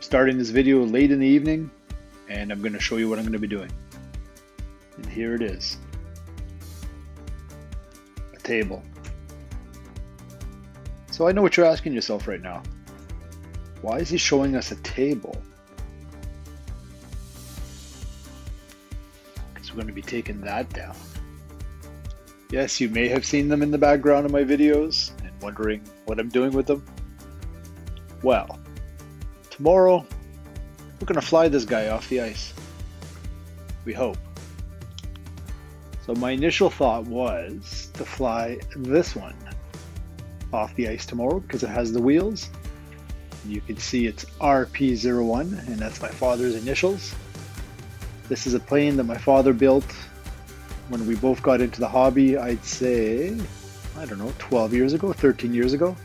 Starting this video late in the evening, and I'm going to show you what I'm going to be doing. And here it is, a table. So I know what you're asking yourself right now. Why is he showing us a table? Because we're going to be taking that down. Yes, you may have seen them in the background of my videos and wondering what I'm doing with them. Well, tomorrow, we're going to fly this guy off the ice. We hope. So my initial thought was to fly this one off the ice tomorrow because it has the wheels. You can see it's RP01, and that's my father's initials. This is a plane that my father built when we both got into the hobby, I'd say, I don't know, 12 years ago, 13 years ago.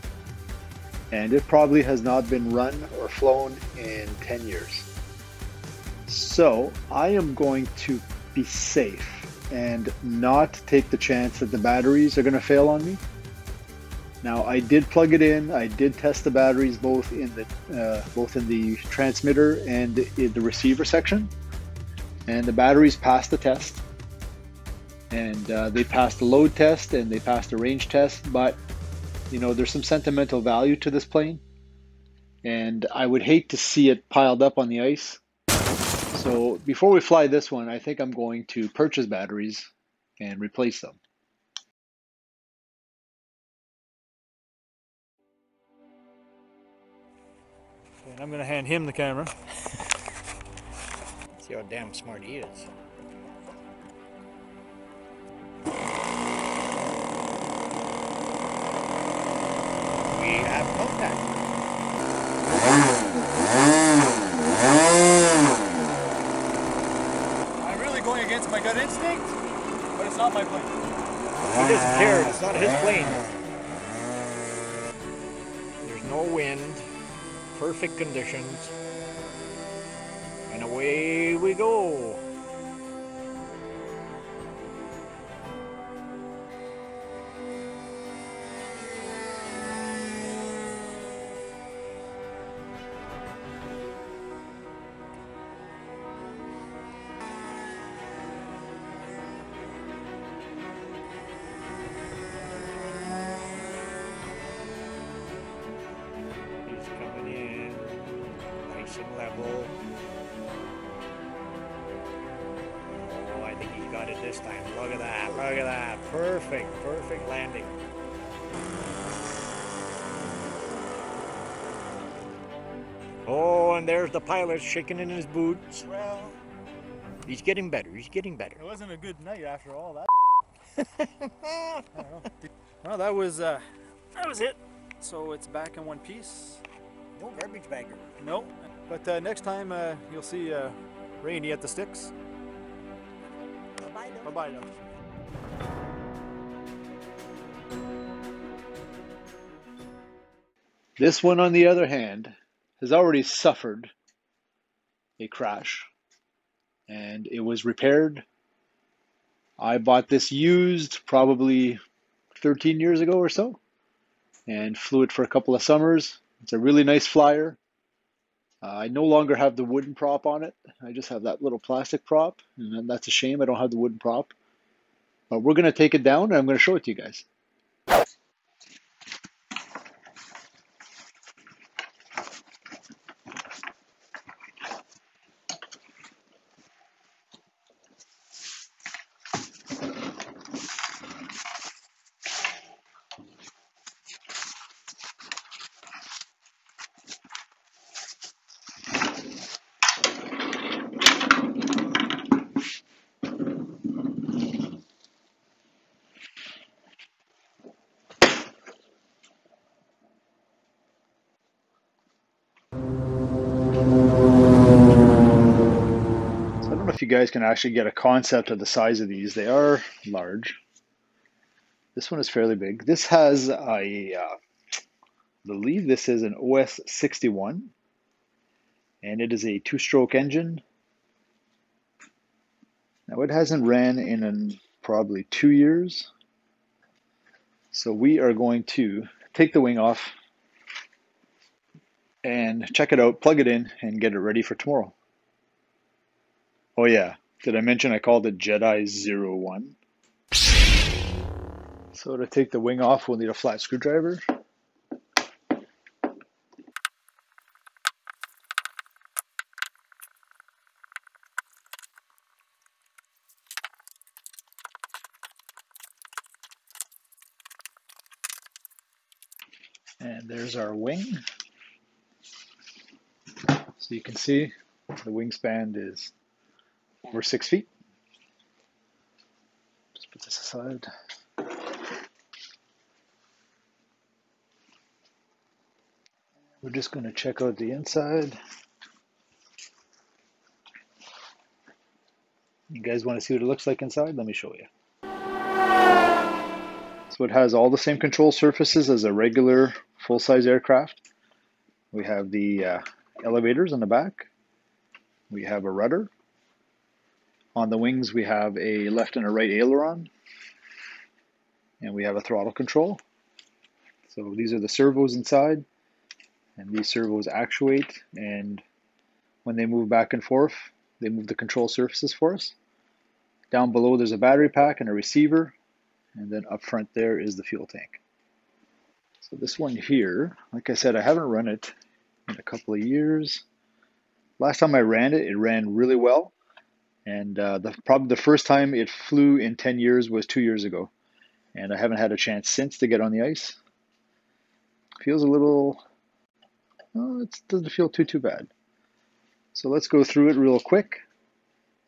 And it probably has not been run or flown in 10 years. So I am going to be safe and not take the chance that the batteries are going to fail on me. Now I did plug it in. I did test the batteries both in the transmitter and in the receiver section, and the batteries passed the test. And they passed the load test and they passed the range test, but you know, there's some sentimental value to this plane, and I would hate to see it piled up on the ice. So before we fly this one, I think I'm going to purchase batteries and replace them. And I'm going to hand him the camera. See how damn smart he is. We have contact. I'm really going against my gut instinct, but it's not my plane. He doesn't care, it's not his plane. There's no wind, perfect conditions, and away we go. Level. Oh, I think he got it this time. Look at that. Look at that. Perfect. Perfect landing. Oh, and there's the pilot shaking in his boots. Well, he's getting better. He's getting better. It wasn't a good night after all that. I don't know. Well, that was it. So it's back in one piece. No garbage bagger. Nope. But next time you'll see Rainy at the sticks. Bye-bye now. Bye-bye now. This one, on the other hand, has already suffered a crash, and it was repaired. I bought this used probably 13 years ago or so, and flew it for a couple of summers. It's a really nice flyer. I no longer have the wooden prop on it. I just have that little plastic prop, and that's a shame I don't have the wooden prop. But we're going to take it down, and I'm going to show it to you guys. you guys can actually get a concept of the size of these. They are large. This one is fairly big. This has a, I believe this is an OS 61, and it is a 2-stroke engine. Now it hasn't ran in probably 2 years. So we are going to take the wing off and check it out, plug it in, and get it ready for tomorrow. Oh yeah, did I mention I called it Jedi 01? So to take the wing off, we'll need a flat screwdriver. And there's our wing. So you can see the wingspan is over 6 feet. Just put this aside. We're just going to check out the inside. You guys want to see what it looks like inside? Let me show you. So it has all the same control surfaces as a regular full-size aircraft. We have the elevators on the back. We have a rudder. On the wings, we have a left and a right aileron. And we have a throttle control. So these are the servos inside. And these servos actuate. And when they move back and forth, they move the control surfaces for us. Down below, there's a battery pack and a receiver. And then up front there is the fuel tank. So this one here, like I said, I haven't run it in a couple of years. Last time I ran it, it ran really well. And probably the first time it flew in 10 years was 2 years ago. And I haven't had a chance since to get on the ice. Feels a little, oh, it doesn't feel too bad. So let's go through it real quick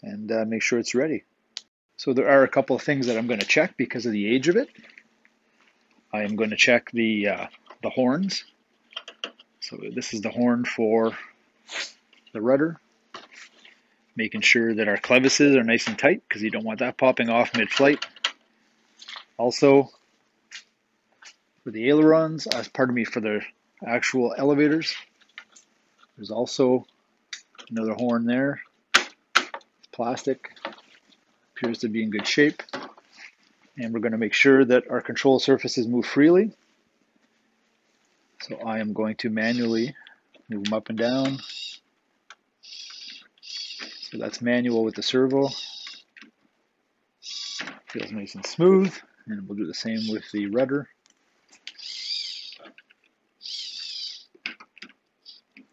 and make sure it's ready. So there are a couple of things that I'm going to check because of the age of it. I am going to check the horns. So this is the horn for the rudder. Making sure that our clevises are nice and tight because you don't want that popping off mid-flight. Also, for the ailerons, for the actual elevators, there's also another horn there. It's plastic. Appears to be in good shape. And we're going to make sure that our control surfaces move freely. So I am going to manually move them up and down. So that's manual with the servo. Feels nice and smooth. And we'll do the same with the rudder.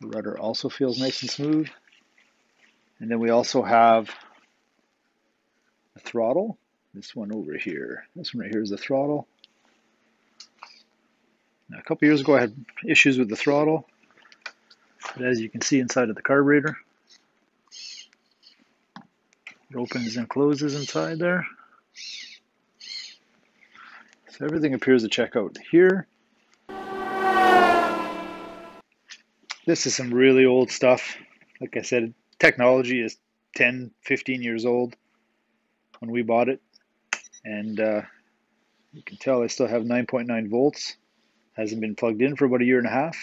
The rudder also feels nice and smooth. And then we also have the throttle. This one over here. This one right here is the throttle. Now, a couple years ago I had issues with the throttle. But as you can see inside of the carburetor, it opens and closes inside there. So everything appears to check out here. This is some really old stuff. Like I said, technology is 10, 15 years old when we bought it. And you can tell I still have 9.9 volts. Hasn't been plugged in for about a year and a half,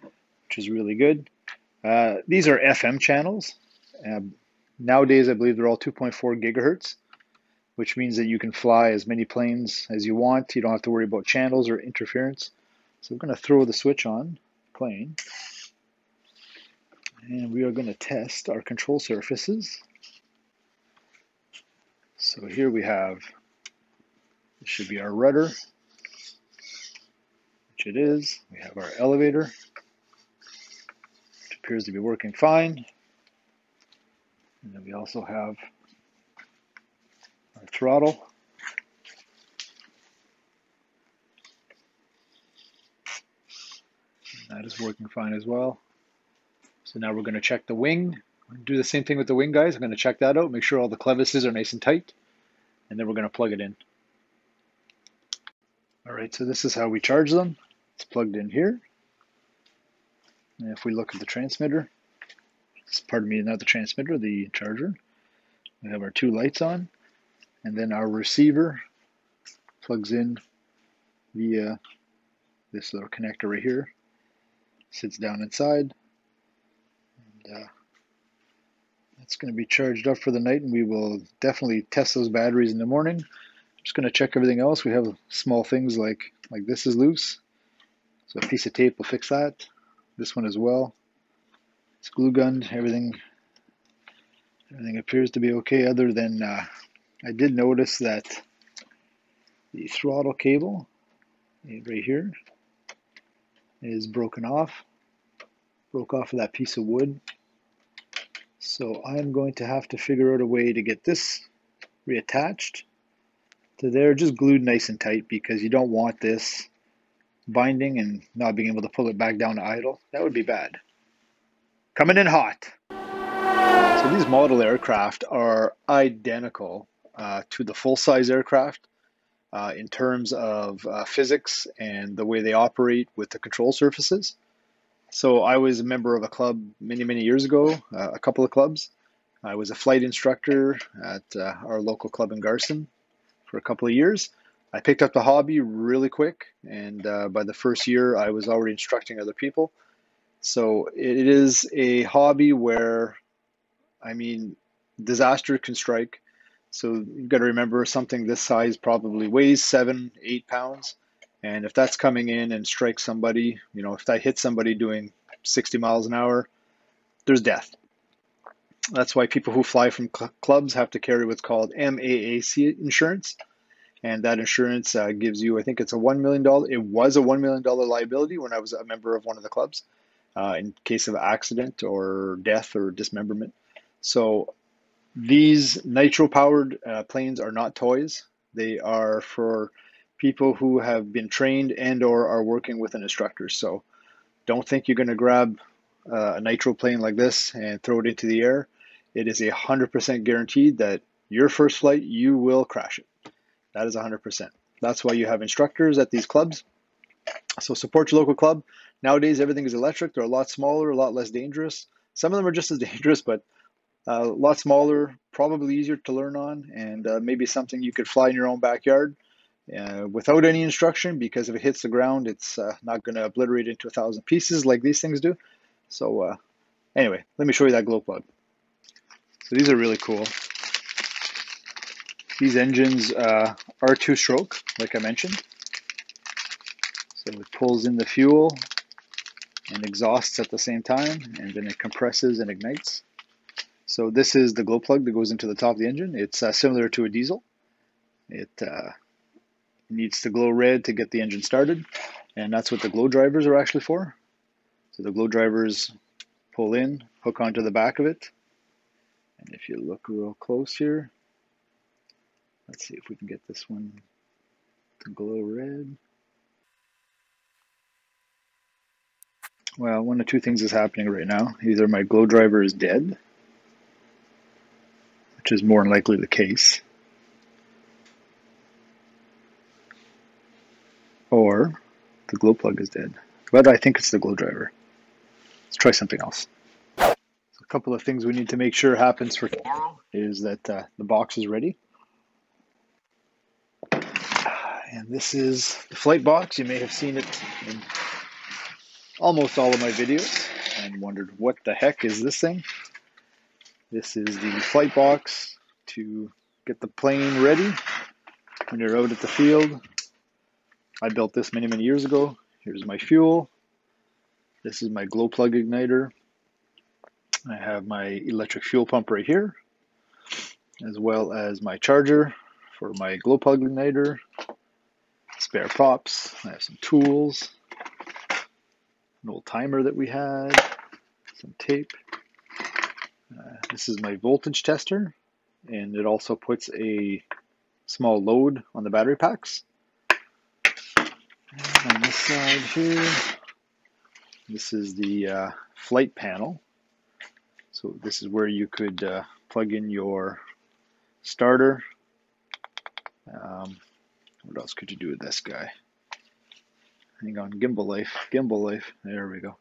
which is really good. These are FM channels. Nowadays, I believe they're all 2.4 gigahertz, which means that you can fly as many planes as you want. You don't have to worry about channels or interference. So we're going to throw the switch on the plane. And we are going to test our control surfaces. So here we have, this should be our rudder, which it is. We have our elevator, which appears to be working fine. And then we also have our throttle. And that is working fine as well. So now we're going to check the wing. We're going to do the same thing with the wing, guys. I'm going to check that out, make sure all the clevises are nice and tight. And then we're going to plug it in. All right, so this is how we charge them. It's plugged in here. And if we look at the transmitter, pardon me, not the transmitter, the charger. We have our two lights on, and then our receiver plugs in via this little connector right here, sits down inside, and it's going to be charged up for the night, and we will definitely test those batteries in the morning. I'm just going to check everything else. We have small things like this is loose, so a piece of tape will fix that. This one as well. It's glue gunned. Everything appears to be okay, other than I did notice that the throttle cable right here is broken off. Broke off of that piece of wood. So I'm going to have to figure out a way to get this reattached to there, just glued nice and tight, because you don't want this binding and not being able to pull it back down to idle. That would be bad. Coming in hot. So these model aircraft are identical to the full-size aircraft in terms of physics and the way they operate with the control surfaces. So I was a member of a club many, many years ago, a couple of clubs. I was a flight instructor at our local club in Garson for a couple of years. I picked up the hobby really quick, and by the first year I was already instructing other people. So it is a hobby where, I mean, disaster can strike. So you've got to remember, something this size probably weighs 7-8 pounds. And if that's coming in and strikes somebody, you know, if that hits somebody doing 60 miles an hour, there's death. That's why people who fly from clubs have to carry what's called MAAC insurance. And that insurance gives you, I think it's a $1 million, it was a $1 million liability when I was a member of one of the clubs in case of accident or death or dismemberment. So these nitro-powered planes are not toys. They are for people who have been trained and or are working with an instructor. So don't think you're going to grab a nitro plane like this and throw it into the air. It is 100% guaranteed that your first flight, you will crash it. That is 100%. That's why you have instructors at these clubs. So support your local club. Nowadays, everything is electric. They're a lot smaller, a lot less dangerous. Some of them are just as dangerous, but a lot smaller, probably easier to learn on, and maybe something you could fly in your own backyard. Without any instruction, because if it hits the ground, it's not going to obliterate into 1,000 pieces like these things do. So anyway, let me show you that glow plug. So these are really cool. These engines are two-stroke, like I mentioned. So it pulls in the fuel and exhausts at the same time, and then it compresses and ignites. So this is the glow plug that goes into the top of the engine. It's similar to a diesel. It needs to glow red to get the engine started, and that's what the glow drivers are actually for. So the glow drivers pull in, hook onto the back of it, and if you look real close here, let's see if we can get this one to glow red. Well, one of two things is happening right now. Either my glow driver is dead, which is more than likely the case, or the glow plug is dead. But I think it's the glow driver. Let's try something else. So a couple of things we need to make sure happens for tomorrow is that the box is ready. And this is the flight box. You may have seen it in almost all of my videos and wondered, what the heck is this thing? This is the flight box to get the plane ready when you're out at the field. I built this many, many years ago. Here's my fuel. This is my glow plug igniter. I have my electric fuel pump right here, as well as my charger for my glow plug igniter, spare props. I have some tools, an old timer that we had, some tape. This is my voltage tester, and it also puts a small load on the battery packs. On this side here, this is the flight panel. So this is where you could plug in your starter. What else could you do with this guy? Hang on, gimbal life, there we go.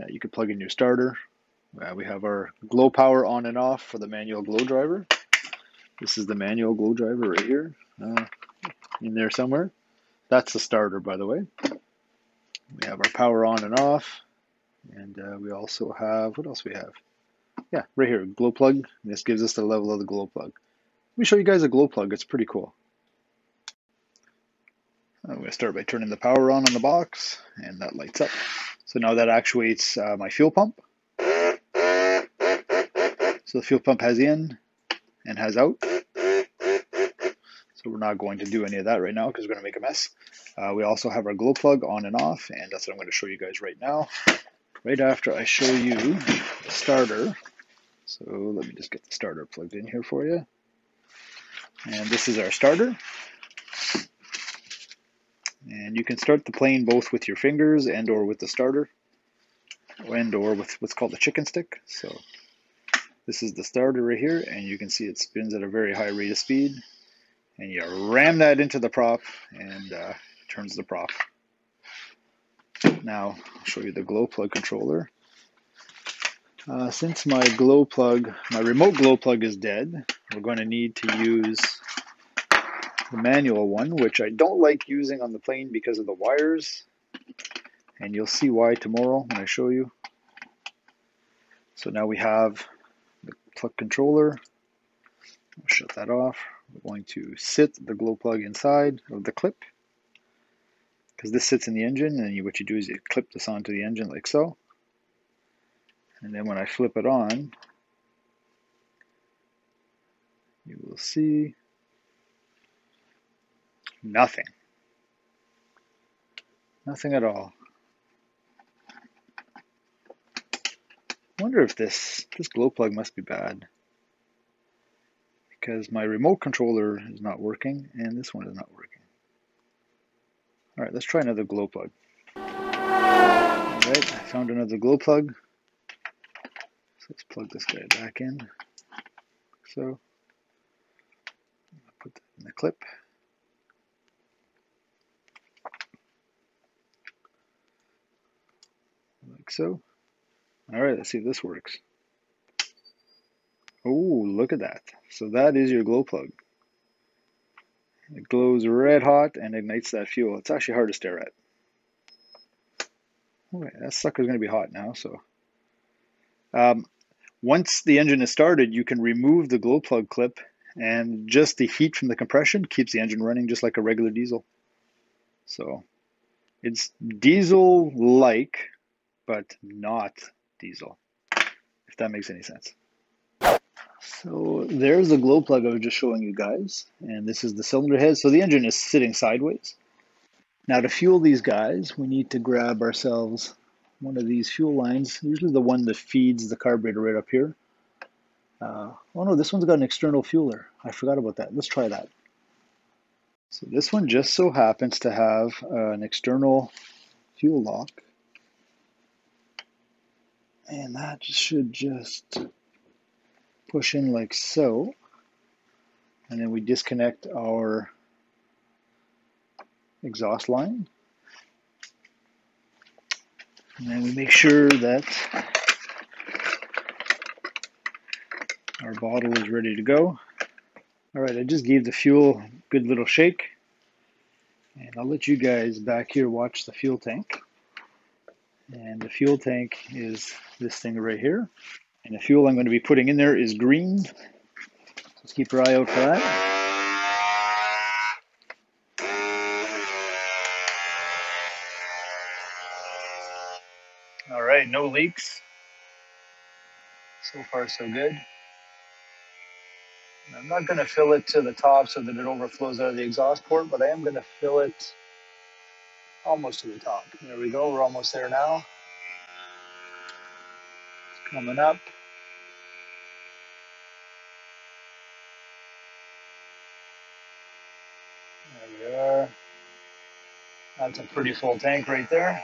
Yeah, you could plug in your starter. We have our glow power on and off for the manual glow driver. This is the manual glow driver right here, in there somewhere. That's the starter, by the way. We have our power on and off, and we also have, what else we have? Yeah, right here, glow plug. This gives us the level of the glow plug. Let me show you guys a glow plug, it's pretty cool. I'm going to start by turning the power on the box, and that lights up. So now that actuates my fuel pump. So the fuel pump has in and has out. So we're not going to do any of that right now because we're going to make a mess. We also have our glow plug on and off, and that's what I'm going to show you guys right now, right after I show you the starter. So let me just get the starter plugged in here for you. And this is our starter. And you can start the plane both with your fingers and or with the starter and or with what's called the chicken stick. So this is the starter right here, and you can see it spins at a very high rate of speed, and you ram that into the prop and turns the prop. Now I'll show you the glow plug controller. Since my remote glow plug is dead, we're going to need to use the manual one, which I don't like using on the plane because of the wires, and you'll see why tomorrow when I show you. So now we have the plug controller. I'll shut that off. We're going to sit the glow plug inside of the clip, because this sits in the engine, and what you do is you clip this onto the engine like so, and then when I flip it on, you will see nothing. Nothing at all. I wonder if this glow plug must be bad, because my remote controller is not working and this one is not working. All right, let's try another glow plug. All right, I found another glow plug. So let's plug this guy back in. So I'll put that in the clip. Like so. All right, let's see if this works. Oh, look at that. So that is your glow plug. It glows red hot and ignites that fuel. It's actually hard to stare at. All right, that sucker's going to be hot now. So once the engine is started, you can remove the glow plug clip, and just the heat from the compression keeps the engine running just like a regular diesel. So it's diesel-like, but not diesel, if that makes any sense. So there's the glow plug I was just showing you guys, and this is the cylinder head. So the engine is sitting sideways. Now to fuel these guys, we need to grab ourselves one of these fuel lines, usually the one that feeds the carburetor right up here. Oh no, this one's got an external fueler. I forgot about that. Let's try that. So this one just so happens to have an external fuel lock. And that should just push in like so. And then we disconnect our exhaust line. And then we make sure that our bottle is ready to go. All right, I just gave the fuel a good little shake. And I'll let you guys back here watch the fuel tank. And the fuel tank is this thing right here. And the fuel I'm going to be putting in there is green. Just keep your eye out for that. All right, no leaks. So far, so good. And I'm not going to fill it to the top so that it overflows out of the exhaust port, but I am going to fill it almost to the top. There we go, we're almost there now. It's coming up. There we are. That's a pretty full tank right there.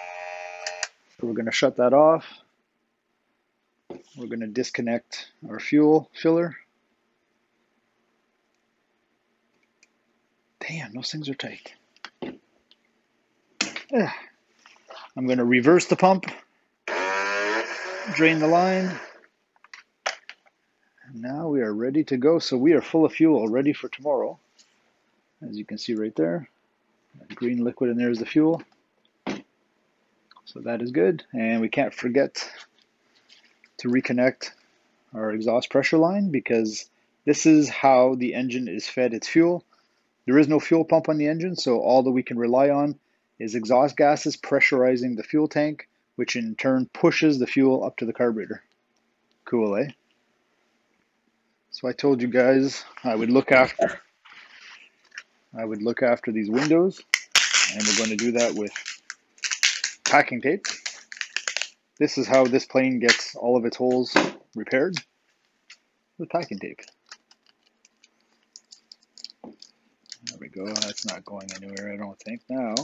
So we're going to shut that off. We're going to disconnect our fuel filler. Damn, those things are tight. I'm going to reverse the pump, drain the line, Now we are ready to go. So we are full of fuel, ready for tomorrow. As you can see right there, that green liquid in there is the fuel. So that is good. And we can't forget to reconnect our exhaust pressure line, because this is how the engine is fed its fuel. There is no fuel pump on the engine, so all that we can rely on is exhaust gases pressurizing the fuel tank, which in turn pushes the fuel up to the carburetor. Cool, eh? So I told you guys I would look after these windows, and we're going to do that with packing tape. This is how this plane gets all of its holes repaired, with packing tape. There we go, that's not going anywhere, I don't think now.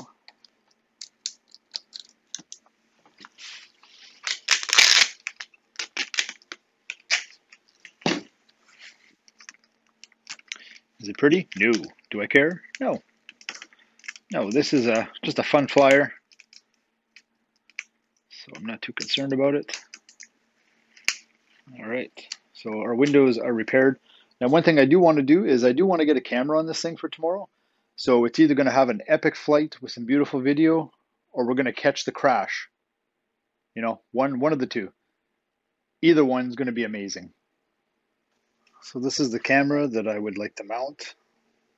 Is it pretty? No. Do I care? No. No, this is just a fun flyer, so I'm not too concerned about it. All right, so our windows are repaired. Now, one thing I do want to do is I do want to get a camera on this thing for tomorrow. So it's either going to have an epic flight with some beautiful video, or we're going to catch the crash. You know, one of the two. Either one's going to be amazing. So this is the camera that I would like to mount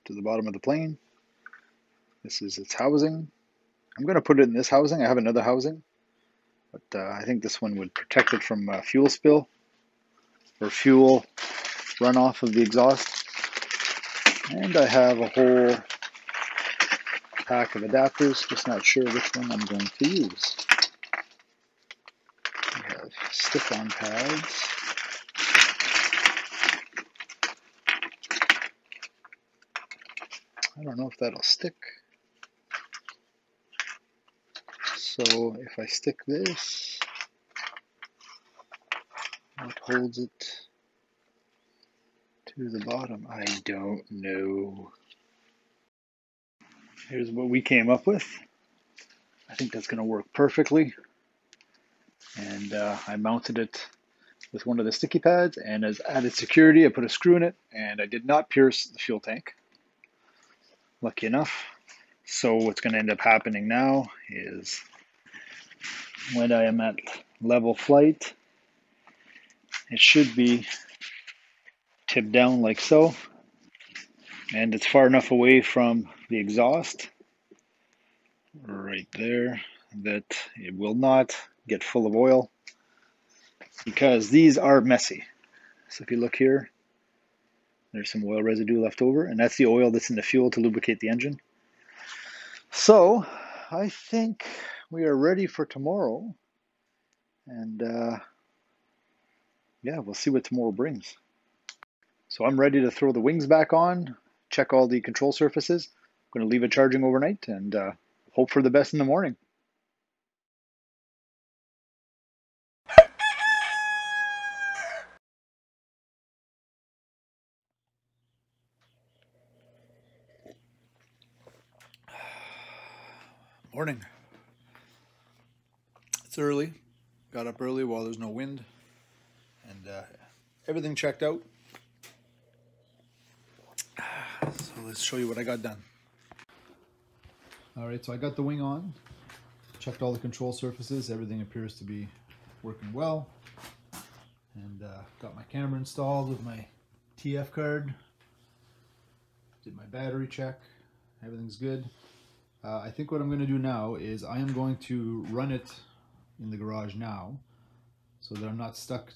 to the bottom of the plane. This is its housing. I'm going to put it in this housing. I have another housing, but I think this one would protect it from fuel spill or fuel runoff of the exhaust. And I have a whole pack of adapters, just not sure which one I'm going to use. We have stick-on pads. I don't know if that'll stick. So if I stick this, what holds it to the bottom? I don't know. Here's what we came up with. I think that's going to work perfectly. And I mounted it with one of the sticky pads, and as added security, I put a screw in it, and I did not pierce the fuel tank. Lucky enough. So what's going to end up happening now is when I am at level flight, it should be tipped down like so, and it's far enough away from the exhaust right there that it will not get full of oil, because these are messy. So if you look here, there's some oil residue left over, and that's the oil that's in the fuel to lubricate the engine. So I think we are ready for tomorrow, and yeah, we'll see what tomorrow brings. So I'm ready to throw the wings back on, check all the control surfaces. I'm going to leave it charging overnight and hope for the best in the morning. Morning. It's early. Got up early while there's no wind, and everything checked out. So let's show you what I got done. All right, so I got the wing on, checked all the control surfaces. Everything appears to be working well, and got my camera installed with my TF card. Did my battery check. Everything's good. I think what I'm going to do now is I am going to run it in the garage now, so that I'm not stuck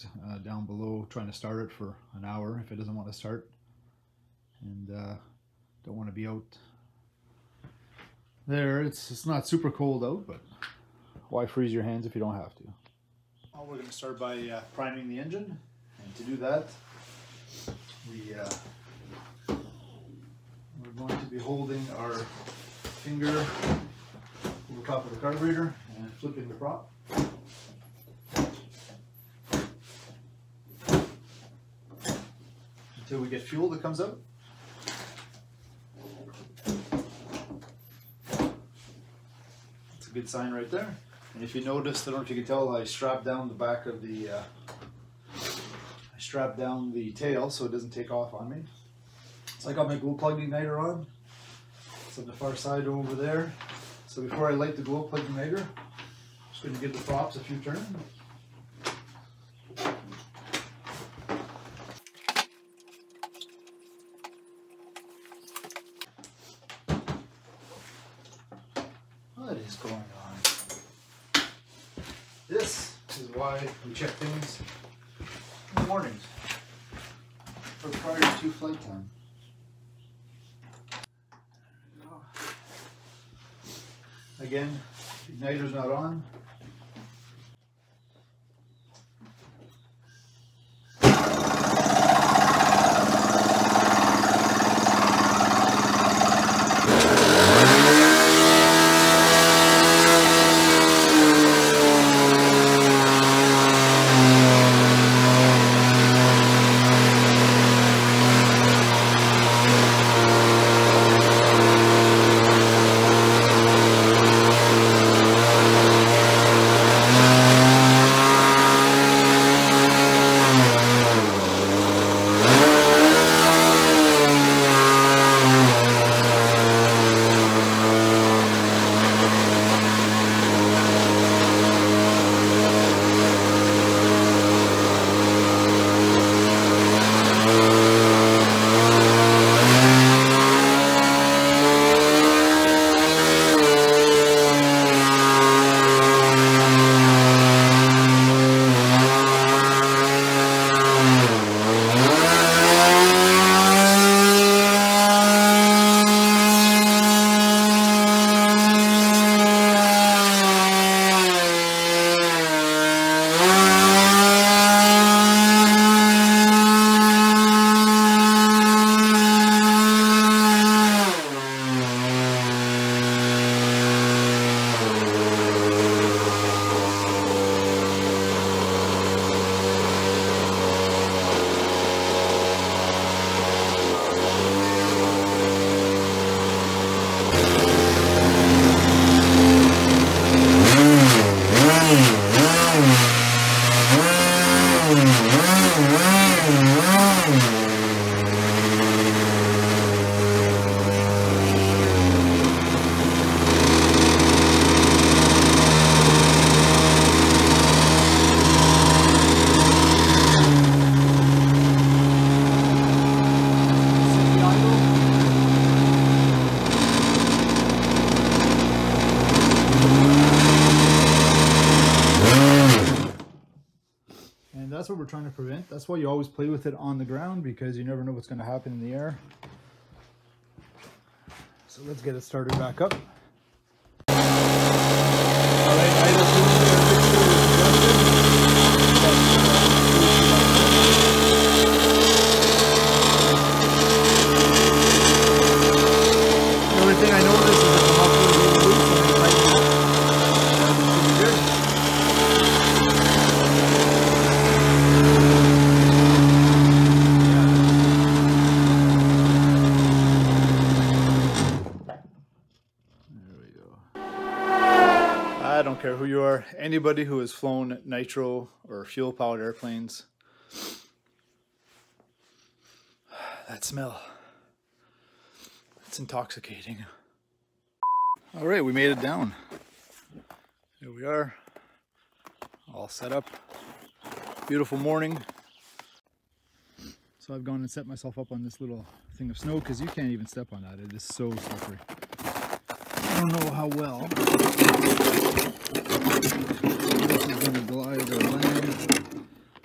down below trying to start it for an hour if it doesn't want to start, and don't want to be out there. It's not super cold out, but why freeze your hands if you don't have to? Well, we're going to start by priming the engine, and to do that, we're going to be holding our finger over top of the carburetor and flipping the prop. Until we get fuel that comes out. That's a good sign right there. And if you noticed, I don't know if you can tell, I strapped down the back of the strap down the tail so it doesn't take off on me. So I got my glow plug igniter on. It's on the far side over there. So before I light the glow plug igniter, I'm just going to give the props a few turns. What is going on? This is why we check things in the mornings or prior to flight time. Again, igniter's not on. That's what we're trying to prevent. That's why you always play with it on the ground, because you never know what's going to happen in the air. So let's get it started back up. All right, the only thing I noticed is that I don't care who you are, anybody who has flown nitro or fuel powered airplanes, that smell, it's intoxicating. All right, we made it down. Here we are, all set up, beautiful morning. So I've gone and set myself up on this little thing of snow, because you can't even step on that, it is so slippery. I don't know how well this is going to glide or land.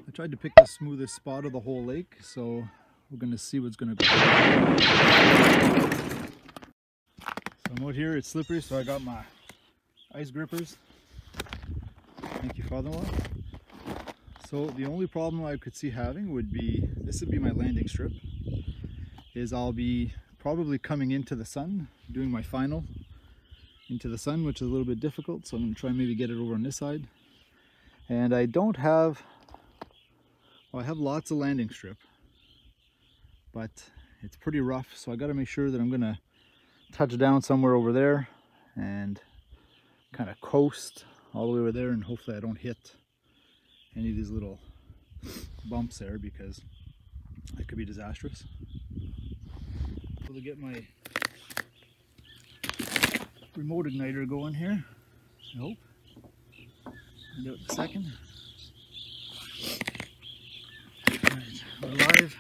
I tried to pick the smoothest spot of the whole lake, so we're going to see what's going to go. So I'm out here, it's slippery, so I got my ice grippers. Thank you, father-in-law. So the only problem I could see having would be, this would be my landing strip, is I'll be probably coming into the sun, doing my final into the sun, which is a little bit difficult, so I'm going to try and maybe get it over on this side. And I don't have, well, I have lots of landing strip, but it's pretty rough, so I got to make sure that I'm going to touch down somewhere over there and kind of coast all the way over there, and hopefully I don't hit any of these little bumps there because it could be disastrous. I'm able to get my remote igniter going here, I hope. I'll do it in a second. All right, we're live.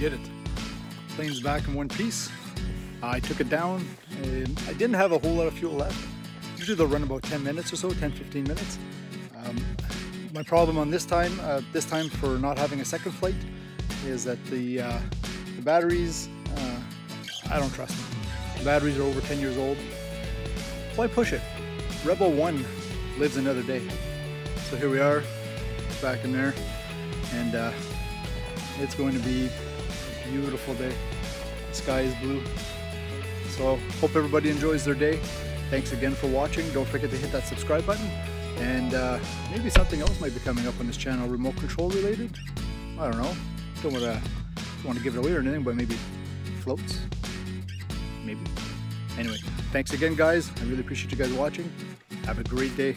did it. Plane's back in one piece. I took it down, and I didn't have a whole lot of fuel left. Usually they'll run about 10 minutes or so, 10-15 minutes. My problem on this time for not having a second flight, is that the batteries, I don't trust them. The batteries are over 10 years old. Why push it? Rebel 1 lives another day. So here we are, back in there, and it's going to be a beautiful day. The sky is blue. So hope everybody enjoys their day. Thanks again for watching. Don't forget to hit that subscribe button. And maybe something else might be coming up on this channel, remote control related. I don't know. Don't want to give it away or anything, but maybe floats. Maybe. Anyway, thanks again, guys. I really appreciate you guys watching. Have a great day.